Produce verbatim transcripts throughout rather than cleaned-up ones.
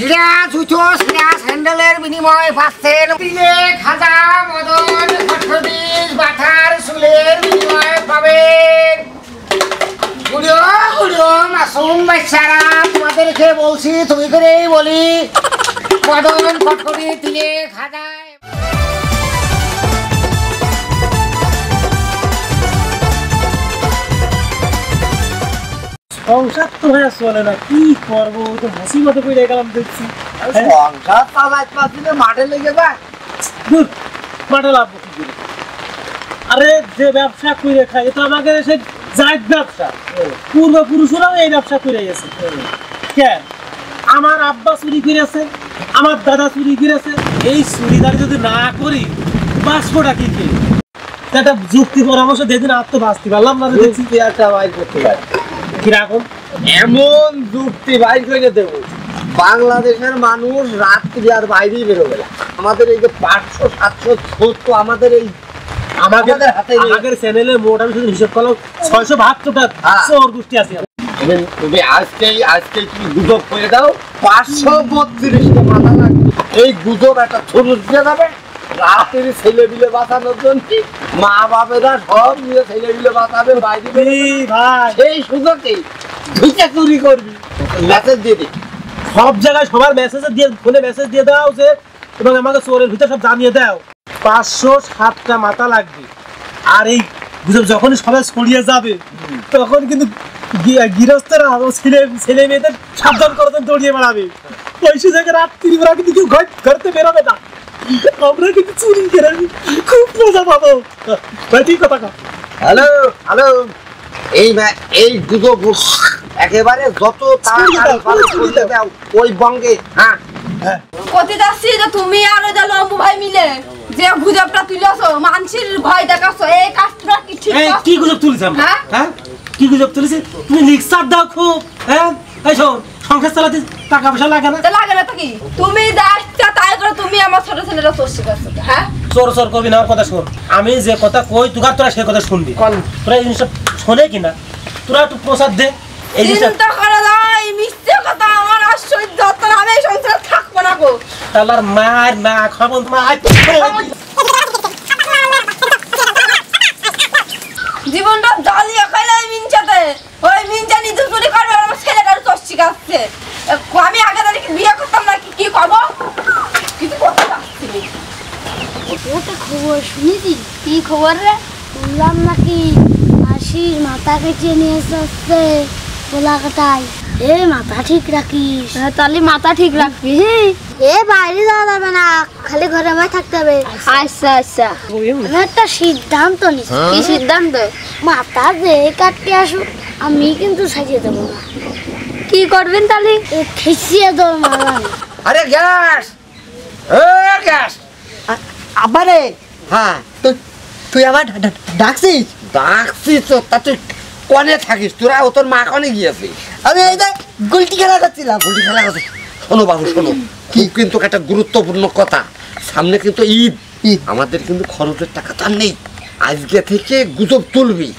শিরা সুচো শিরা স্যান্ডেলের বিনিময়ে পাচ্ছেন তিলে খাজা মদন খটখটিস বাথার সুলের বিনিময়ে পাবেন। গুড়ো গুড়ো মাসুম বাচ্চারা, তোমাদেরকে বলছি তুমি করেই বলি, মদন খটখটি তিলে খাজা। সংসার তো হ্যাঁ চলে না, কি করবো, তো হাসি মতো করে গেলাম দেখছি। সংসার তাহলে মাঠে লেগে যায়, মাঠে লাভ কি করে? আরে যে ব্যবসা করে খাই, এটা আমাদের সেই জাত ব্যবসা, পূর্বপুরুষরাও এই ব্যবসা করে গেছে। কেন আমার আব্বা চুরি করেছে, আমার দাদা চুরি করেছে, এই চুরিদারি যদি না করি বাঁচবোটা কি করে? একটা যুক্তি পরামর্শ দিয়ে দিন, আর তো বাঁচতে পারলাম না, দেখছি একটা বাইর করতে পারি। কিরকম এমন যুক্তি বাইর করে দেবো, বাংলাদেশের মানুষ রাত্রি আর বাইরেই বেরোবে না। আমাদের এই যে পাঁচশো সাতশো সত্য, আমাদের এই আমাদের হাতে আগের চ্যানেলে মোটামুটি শুধু হিসেব করো ছয়শো বাহাত্তরটা চোর গোষ্ঠী আছে। তুমি আজকেই আজকেই তুমি গুজব করে দাও, পাঁচশো বত্রিশটা মাথা লাগবে। এই গুজব একটা ছড়ু দিয়ে যাবে রাতের ছেলে বিলে বাঁচানোর জন্য। মা বাপেরা সব নিয়ে ছেলে বিলে বাঁচাবে, বাইরে সেই সুযোগে ঢুকে চুরি করবি। মেসেজ দিয়ে দিই সব জায়গায়, সবার মেসেজ দিয়ে ফোনে মেসেজ দিয়ে দেওয়া উচিত, এবং আমাকে চোরের ভিতরে সব জানিয়ে দাও। পাঁচশো সাতটা মাথা লাগবে, আর এই গুজব যখনই সবাই ছড়িয়ে যাবে তখন কিন্তু গৃহস্থরা ছেলে ছেলে মেয়েদের সাবধান করে দৌড়িয়ে বেড়াবে। ওই সুযোগে রাত্রিবেলা কিন্তু কেউ ঘরতে বেরোবে না। আমরা কিন্তু চুরি করে খুব মজা পাবো। ঠিক কথা। হ্যালো হ্যালো, এই এই দুটো একেবারে যত তাড়াতাড়ি ওই বঙ্গে। হ্যাঁ কতি যাচ্ছি যে তুমি আর ওই যে লম্বু ভাই মিলে যে গুজবটা তুলেছো, মানুষের ভয় দেখাচ্ছো, এই কাজটা কি ঠিক? কি গুজব তুলেছ? হ্যাঁ কি গুজব তুলেছি? তুমি রিক্সার দাও খুব, হ্যাঁ এই শোন, সংসার চালাতে টাকা পয়সা লাগে না। লাগে না তো কি, তুমি যাচ্ছা তাই করে তুমি আমার ছোট ছেলেরা চোর শিখাচ্ছ। হ্যাঁ চোর চোর করবি না, আমার কথা শোন। আমি যে কথা কই তোরা তোরা সেই কথা শুনবি। তোরা এই জিনিসটা শোনে কিনা, তোরা একটু প্রসাদ দে। এই জিনিসটা করে দাও, এই মিথ্যে কথা আমার আশ্চর্য, তোরা আমি এই সংসার থাকব না গো। তালার মার না খবর মা জীবনটা জ্বালিয়ে খাইলে ওই মিনচাতে, ওই মিনচা নিজে চুরি করবে আমার ছেলেটার চোর শিখাচ্ছে। আমি আগে তাদেরকে বিয়ে করতাম না, কি করবো কিছু করতে পারছি। ওটা খবর শুনেছি, কি খবর রে? শুনলাম নাকি হাসির মাথা কেটে নিয়ে আসছে কোলাকাটায়। এ মাথা ঠিক রাখিস, তাহলে মাথা ঠিক রাখবি। এ বাইরে যাওয়া যাবে না, খালি ঘরে বাইরে থাকতে হবে। আচ্ছা আচ্ছা, আমি একটা সিদ্ধান্ত নিচ্ছি। কি সিদ্ধান্ত? মাথা যে কাটতে আসুক আমি কিন্তু সাজিয়ে দেবো না। কি করবেন তাহলে? খিচিয়ে দেবো মালা। আরে গ্যাস, এ গ্যাস আবার। হ্যাঁ তুই আবার ডাকছিস? ডাকছিস তো, তা তুই কনে থাকিস? তোরা ও তোর মা কনে গিয়েছিস? আমি এই গুলটি খেলা যাচ্ছিলাম, গুলটি খেলা যাচ্ছি। শোনো বাবু শোনো, কি কিন্তু একটা গুরুত্বপূর্ণ কথা, সামনে কিন্তু ঈদ, আমাদের কিন্তু খরচের টাকা তার নেই। আজকে থেকে গুজব তুলবি।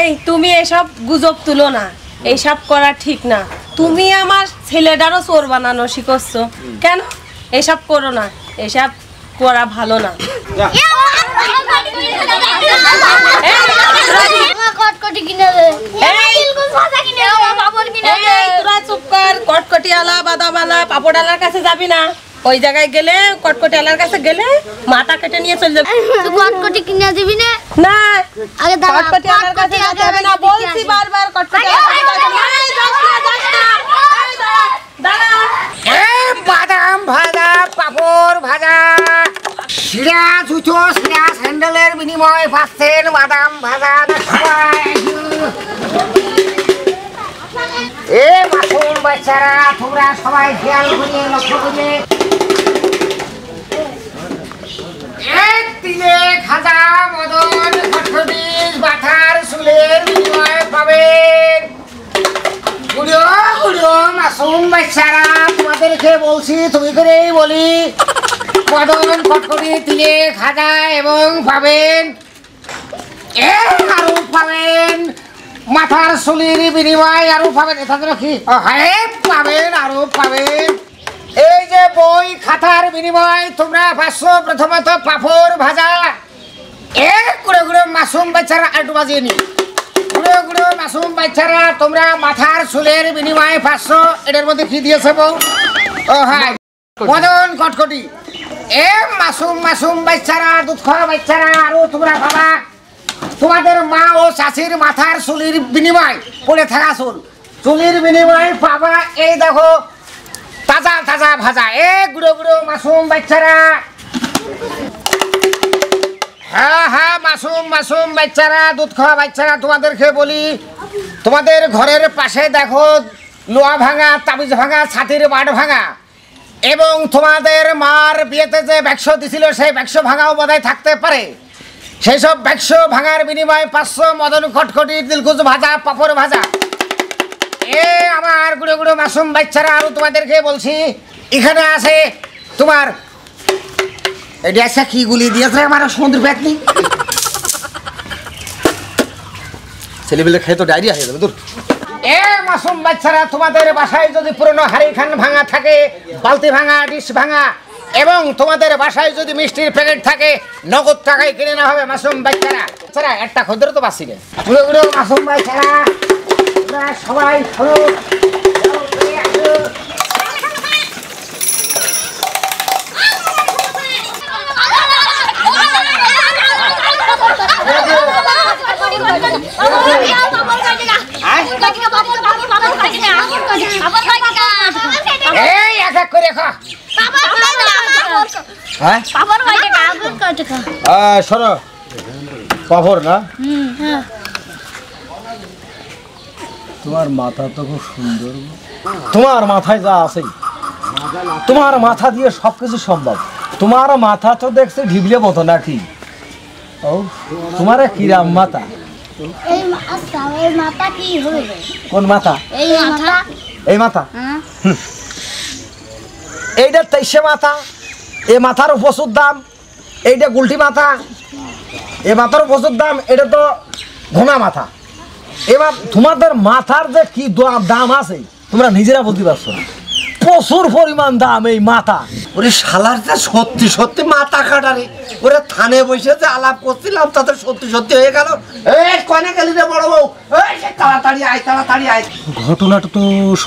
এই তুমি এসব গুজব তুলো না, এইসব করা ঠিক না। তুমি আমার ছেলেটারও চোর বানানো শিখছ কেন? এসব করো না, এসব করা ভালো না। কটকটি আলা বাদাম আলা পাপড় আলার কাছে যাবি না। ওই জায়গায় গেলে কটকটি আলার কাছে গেলে মাথা কেটে নিয়ে চলে যাবে। কটকটি কিনে দিবি না? না আগে কটকটি আলার কাছে যেতে হবে না, বলছি বারবার কটকটি আলার কাছে দাঁড়া। এ বাদাম ভাজা, পাপড় ভাজা, শিরা সুচো শিরা স্যান্ডেলের বিনিময়ে পাচ্ছেন বাদাম ভাজা। এ মাসুম বাচ্চারা, তোমরা সবাই খেয়াল করে লক্ষ্য করে এক তিলে খাজা মদন খটখটিস বাথার সুলের বিনিময়ে পাবেন। গুড়ো গুড়ো মাসুম বাচ্চারা, তোমাদেরকে বলছি তুমি করেই বলি, মদন খটখটি তিলে খাজা এবং পাবেন। এ আরও পাবেন মাথার সুলির বিনিময় আরো পাবেন, এটা তো কি পাবেন আরো পাবেন। এই যে বই খাতার বিনিময় তোমরা পাচ্ছ প্রথমত পাঁপড় ভাজা, এ গুঁড়ো গুঁড়ো মাসুম বাচ্চারা আরেকটু বাজিয়ে নি, গুঁড়ো গুঁড়ো মাসুম বাচ্চারা তোমরা মাথার চুলের বিনিময়ে পাচ্ছ। এটার মধ্যে কি দিয়েছে বউ? ও হ্যাঁ, মদন কটকটি। এ মাসুম মাসুম বাচ্চারা, দুধ খাওয়া বাচ্চারা, আরো তোমরা বাবা তোমাদের মা ও চাষির মাথার চুলির বিনিময় পড়ে থাকা চুল, চুলির বিনিময় বাবা এই দেখো তাজা তাজা ভাজা, এ গুঁড়ো গুঁড়ো মাসুম বাচ্চারা। হ্যাঁ হ্যাঁ, মাসুম মাসুম বাচ্চারা, দুধ খাওয়া বাচ্চারা, তোমাদেরকে বলি তোমাদের ঘরের পাশে দেখো লোয়া ভাঙা, তাবিজ ভাঙা, ছাতির বাট ভাঙা, এবং তোমাদের মার বিয়েতে যে ব্যাক্স দিছিল সেই ব্যাক্স ভাঙাও বোধহয় থাকতে পারে। সেই সব ব্যাক্স ভাঙার বিনিময়ে পাঁচশো মদন খটখটি, দিলকুচ ভাজা, পাঁপড় ভাজা। এ আমার গুঁড়ো গুঁড়ো মাসুম বাচ্চারা, আরও তোমাদেরকে বলছি এখানে আছে তোমার এটা একটা কি গুলি দিয়েছে আমার সমুদ্র পেতনি, ছেলেবেলে খেয়ে তো ডায়রিয়া হয়ে যাবে। এ মাসুম বাচ্চারা, তোমাদের বাসায় যদি পুরনো হাড়িখান ভাঙা থাকে, বালতি ভাঙা, ডিশ ভাঙা, এবং তোমাদের বাসায় যদি মিষ্টির প্যাকেট থাকে, নগদ টাকায় কিনে না হবে মাসুম বাচ্চারা। বাচ্চারা একটা খদ্দের তো বাঁচি না, ঘুরে ঘুরে মাসুম বাচ্চারা সবাই তোমার মাথা তো খুব সুন্দর, তোমার মাথায় যা আছে তোমার মাথা দিয়ে সবকিছু সম্ভব। তোমার মাথা তো দেখছি ঢিবলে মতো নাকি? ও তোমার কিরাম মাথা, কোন মাথা? এই মাথা, এইটা তেইশে মাথা, এই মাথার প্রচুর দাম। এইটা গুলটি মাথা, এ মাথার প্রচুর দাম। এটা তো ঘোঙা মাথা। এবার তোমাদের মাথার যে কি দাম আছে তোমরা নিজেরা বুঝতে পারছো, প্রচুর পরিমাণ দাম এই মাথা। ওরে শালার যে সত্যি সত্যি মাথা কাটারে, ওরে থানে বসে যে আলাপ করছিলাম তাতে সত্যি সত্যি হয়ে গেল। এই কনে গেলি রে বড় বউ, এই তাড়াতাড়ি আয়, তাড়াতাড়ি আয়। ঘটনাটা তো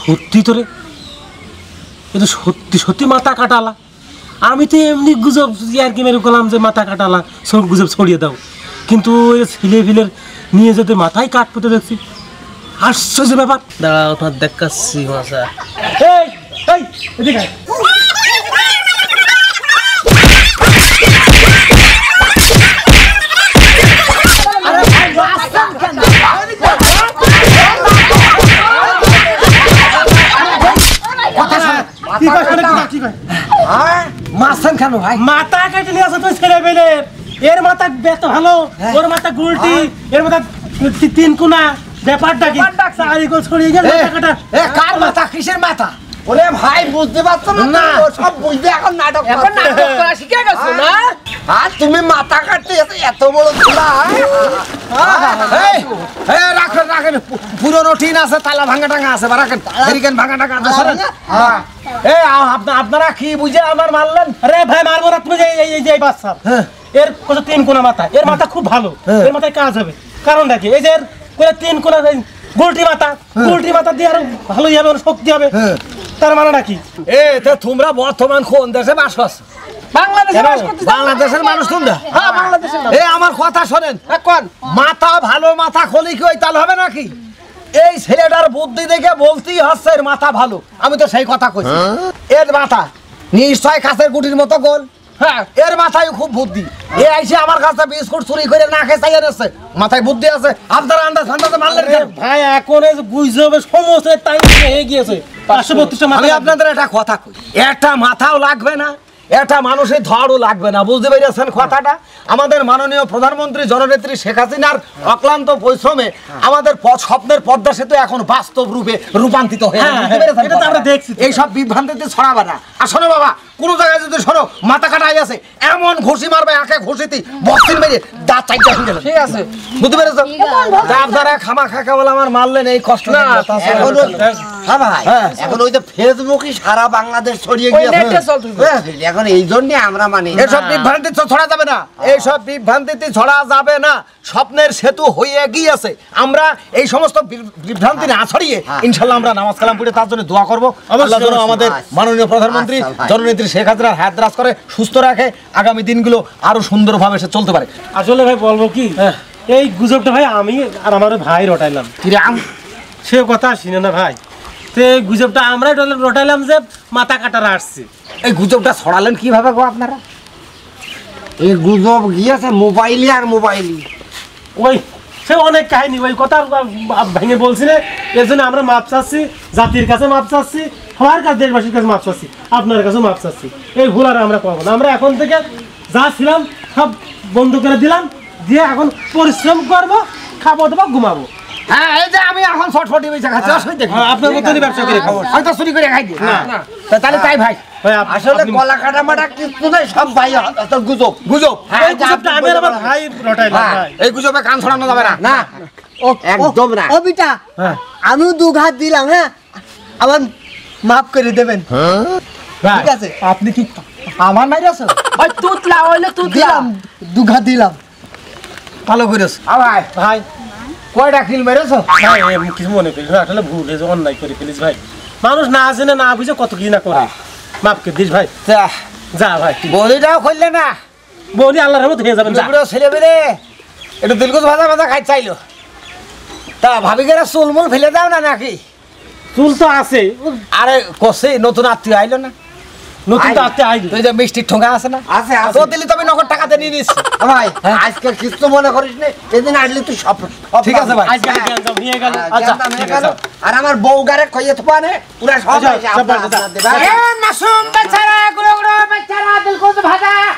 সত্যি তো রে, কিন্তু সত্যি সত্যি মাথা কাটালা। আমি তো এমনি গুজব আর কি মেরে গেলাম যে মাথা কাটালা, সব গুজব ছড়িয়ে দাও, কিন্তু ওই ছেলে ফিলের নিয়ে যেতে মাথায় কাট পেতে দেখছি, আশ্চর্য ব্যাপার। দাঁড়াও তোমার দেখাচ্ছি মাথা। এই এই এদিকে আয়। মাথা কেটে নিয়ে আসো তুই ছেড়ে পেলে, এর মাথা বেত ভালো, ওর মাথা গুলটি, এর মাথা তিন কোনা, ব্যাপারটা কি? কার মাথা কিসের মাথা? ওরে ভাই বুঝতে পারছো না? সব বুঝতে এখন নাটক এখন নাটক করা শিখে গেছো না? আর তুমি মাথা কাটতে এত বড় তোলা, রাখেন রাখেন পুরনো টিন আছে, তালা ভাঙা টাঙা আছে, রাখেন হেরিকেন ভাঙা টাঙা আছে। এই আপনারা কি বুঝে আমার মারলেন? আরে ভাই মারবো না, তুমি যে এই বাচ্চা এর কোথা তিন কোনা মাথা, এর মাথা খুব ভালো, এর মাথায় কাজ হবে। কারণ দেখি এই যে এর কোথা তিন কোনা গুলটি মাথা, গুলটি মাথা দিয়ে আরো ভালোই হবে, ওর শক্তি হবে। তার মানে নাকি এ তো তোমরা বর্তমান কোন দেশে বাস করছো? বাংলাদেশে বাস করতে। বাংলাদেশের মানুষ তোমরা? হ্যাঁ বাংলাদেশের। এ আমার কথা শুনেন, কোন মাথা ভালো মাথা খলি কি ওই তাল হবে নাকি? এই ছেলেটার বুদ্ধি দেখে বলতেই হচ্ছে এর মাথা ভালো। আমি তো সেই কথা কইছি, এর মাথা নিশ্চয় কাছের গুটির মতো গোল। হ্যাঁ এর মাথায় খুব বুদ্ধি। এ আইছে আমার কাছে বিস্কুট চুরি করে না খেয়ে চাই এনেছে, মাথায় বুদ্ধি আছে। আপনারা আন্দাজ আন্দাজে মারলেন ভাই, এখন বুঝবে সমস্ত টাইম হয়ে গিয়েছে। আমি আপনাদের একটা কথা কই, একটা মাথাও লাগবে না, একটা মানুষের ধরও লাগবে না, বুঝতে পেরেছেন কথাটা? আমাদের মাননীয় প্রধানমন্ত্রী জননেত্রী শেখ হাসিনার অক্লান্ত পরিশ্রমে আমাদের স্বপ্নের পদ্মা সেতু এখন বাস্তব রূপে রূপান্তরিত হয়ে, বুঝতে পেরেছেন? এইসব বিভ্রান্তিতে ছড়াবে না। আসলে বাবা কোনো জায়গায় যদি সরো মাথা কাটাই আছে এমন ঘুষি মারবে একে ঘুষিতে বস্তির মেরে দাঁত চাইটা শুনে গেল। ঠিক আছে বুঝতে পেরেছো? আপনারা খামা খাকাওয়ালা আমার মারলেন এই কষ্ট না। এখন হ্যাঁ ভাই এখন ওই তো ফেসবুকই সারা বাংলাদেশ ছড়িয়ে গিয়েছে। এখন এইজন্য আমরা মানে এসব বিভ্রান্তি ছড়া যাবে না, এইসব বিভ্রান্তিতে ছড়া যাবে না। স্বপ্নের সেতু হয়ে গিয়েছে। আমরা এই সমস্ত বিভ্রান্তি না ছড়িয়ে ইনশাআল্লাহ আমরা নামাজ কালাম পড়ে তার জন্য দোয়া করব। আল্লাহ যেন আমাদের মাননীয় প্রধানমন্ত্রী জননেত্রী শেখ হাসিনার হায়াত দরাজ করে, সুস্থ রাখে, আগামী দিনগুলো আরো সুন্দরভাবে সে চলতে পারে। আসলে ভাই বলবো কি, এই গুজবটা ভাই আমি আর আমার ভাই রটাইলাম। সে কথা শুনে না ভাই, তো এই গুজবটা আমরাই রটাইলাম যে মাথা কাটারা আসছে। এই গুজবটা ছড়ালেন কিভাবে গো আপনারা? এই গুজব গিয়েছে মোবাইলে আর মোবাইলে ওই সে অনেক কাহিনী, ওই কথা ভেঙে বলছি না। এর জন্য আমরা মাপ চাচ্ছি, জাতির কাছে মাপ চাচ্ছি, সবার কাছে, দেশবাসীর কাছে মাপ চাচ্ছি, আপনার কাছেও মাপ চাচ্ছি। এই ভুল আর আমরা করবো না। আমরা এখন থেকে যা ছিলাম সব বন্ধ করে দিলাম, দিয়ে এখন পরিশ্রম করবো, খাবো দাবো, ঘুমাবো। হ্যাঁ এই যে আমি এখন ছটফটি পয়সা খাচ্ছি, আপনার মতনই ব্যবসা করে খাবো, হয়তো চুরি করে খাই দিই। না তাহলে তাই ভাই, আসলে কলা কাটা মাটা কিছু নাই, সব ভাই গুজব। গুজব এই গুজবে কান ছড়ানো যাবে না, না একদম না। ও বিটা আমি দুই হাত দিলাম, হ্যাঁ আমার মাফ করে দেবেন। ঠিক আছে আপনি কি আমার মাইরাছো? ওই তুতলা হইলো তুতলা, দুই হাত দিলাম, ভালো করেছ। ভাই ভাই কয়টা কিল মেরেছো? ভাই কিছু মনে করি না, আসলে ভুল হয়েছে, অন্যায় করে ফেলিস ভাই। মানুষ না জেনে না বুঝে কত কি না করে। মাফ করে দিস ভাই, যা যা ভাই। বৌদিটাও খুললে না, বৌদি আল্লাহর রহমত হয়ে যাবেন। ছেলে বেড়ে একটু দিলকুচ ভাজা ভাজা খাই চাইলো, তা ভাবি গেলে চুলমুল ফেলে দাও না নাকি? চুল তো আছে। আরে কষে নতুন আত্মীয় আইলো না? নতুন তো আত্মীয় আইলো, ওই যে মিষ্টির ঠোঙা আছে না? আছে আছে। তো দিলি তবে নগদ টাকাতে নিয়ে নিস ভাই, আজকে কিছু মনে করিস না, সেদিন আসলি তুই সব। ঠিক আছে ভাই আজকে নিয়ে গেল। আচ্ছা নিয়ে গেল। আর আমার বউ গারে কইয়ে তো পানে পুরা সব আছে। এ মাসুম বেচারা গুলো গুলো বেচারা দিলকুচ ভাজা